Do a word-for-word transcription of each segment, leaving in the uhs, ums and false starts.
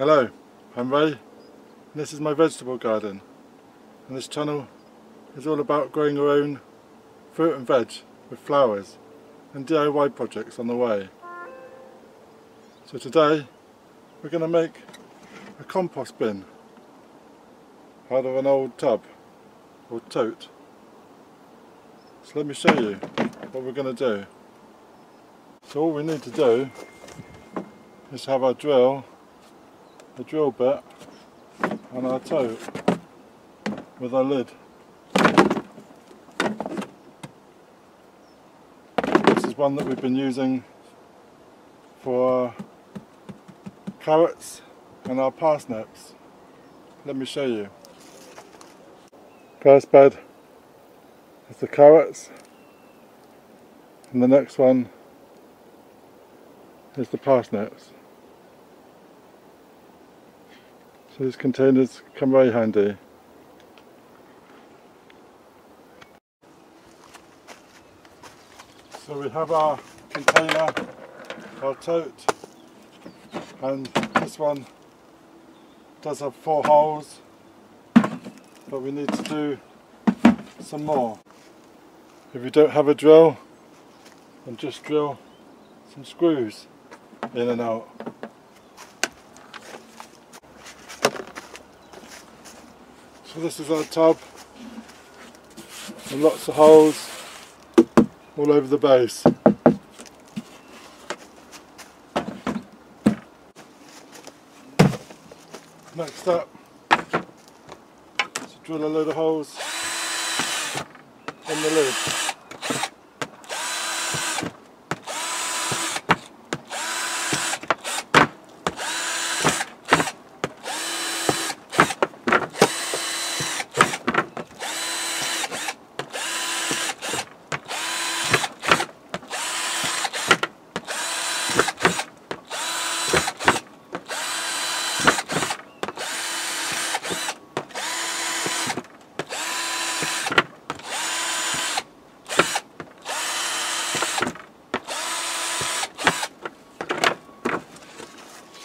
Hello, I'm Ray, and this is my vegetable garden, and this channel is all about growing your own fruit and veg with flowers and D I Y projects on the way. So today we're going to make a compost bin out of an old tub or tote. So let me show you what we're going to do. So all we need to do is have our drill a drill bit and our tote with our lid. This is one that we've been using for carrots and our parsnips. Let me show you. First bed is the carrots, and the next one is the parsnips. So these containers come very handy. So we have our container, our tote, and this one does have four holes, but we need to do some more. If you don't have a drill, then just drill some screws in and out. So this is our tub, and lots of holes all over the base. Next up, so drill a load of holes in the lid.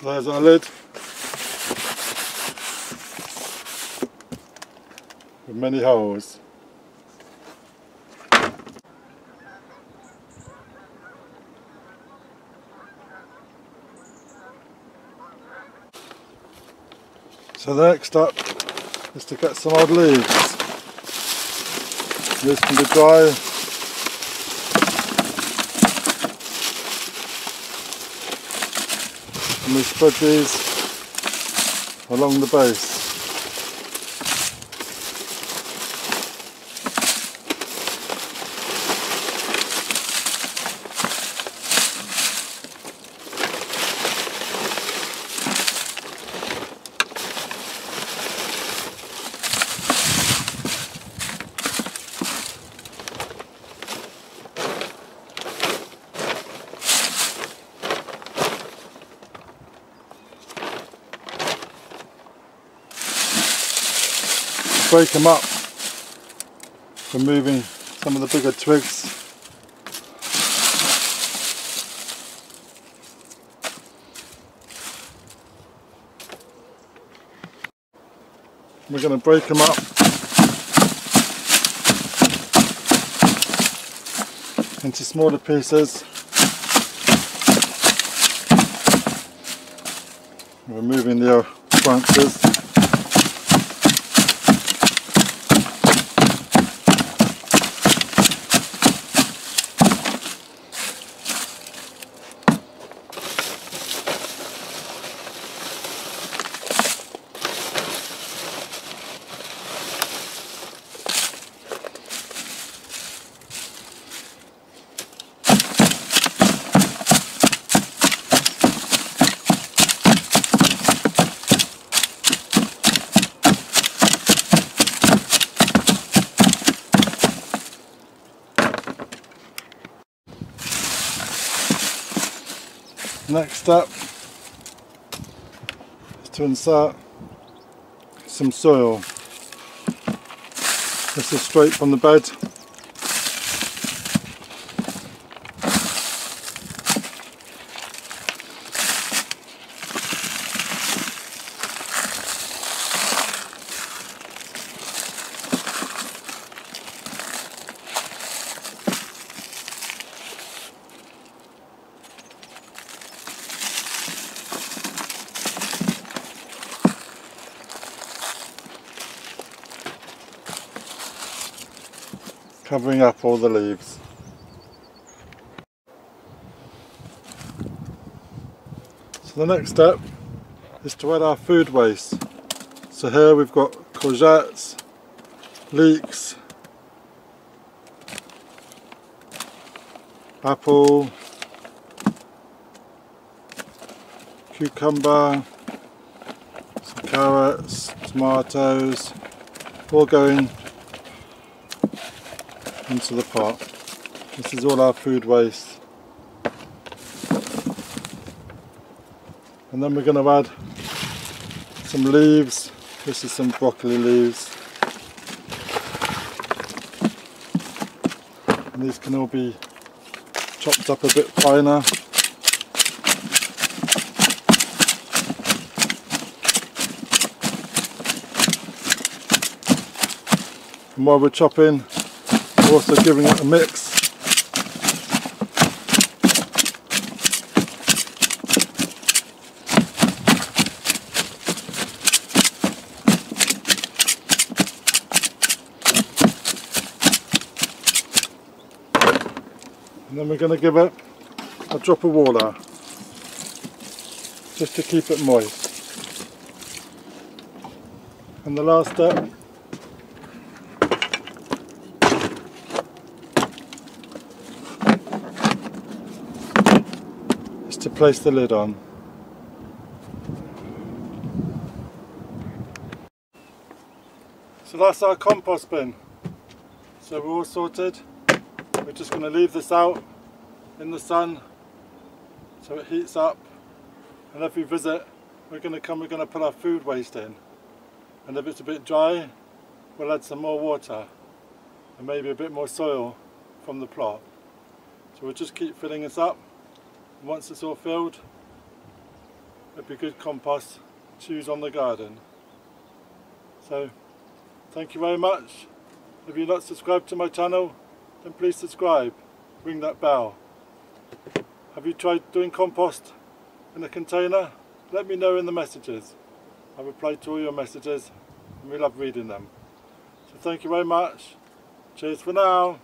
There's our lid with many holes. So the next up is to get some old leaves. These can be dry and we spread these along the base. Break them up, removing some of the bigger twigs. We're going to break them up into smaller pieces, removing the branches. Next step is to insert some soil. This is straight from the bed. covering up all the leaves. So the next step is to add our food waste. So here we've got courgettes, leeks, apple, cucumber, some carrots, tomatoes, all going into the pot. This is all our food waste. And then we're going to add some leaves. This is some broccoli leaves. And these can all be chopped up a bit finer. And while we're chopping, we're also giving it a mix. And then we're going to give it a drop of water, just to keep it moist. And the last step is to place the lid on. So that's our compost bin. So we're all sorted. We're just going to leave this out in the sun so it heats up, and every visit we're going to come, we're going to put our food waste in, and if it's a bit dry we'll add some more water and maybe a bit more soil from the plot. So we'll just keep filling this up, and once it's all filled it'll be good compost to use on the garden. So thank you very much. If you're not subscribed to my channel, then please subscribe, ring that bell. Have you tried doing compost in a container? Let me know in the messages. I reply to all your messages and we love reading them. So thank you very much. Cheers for now.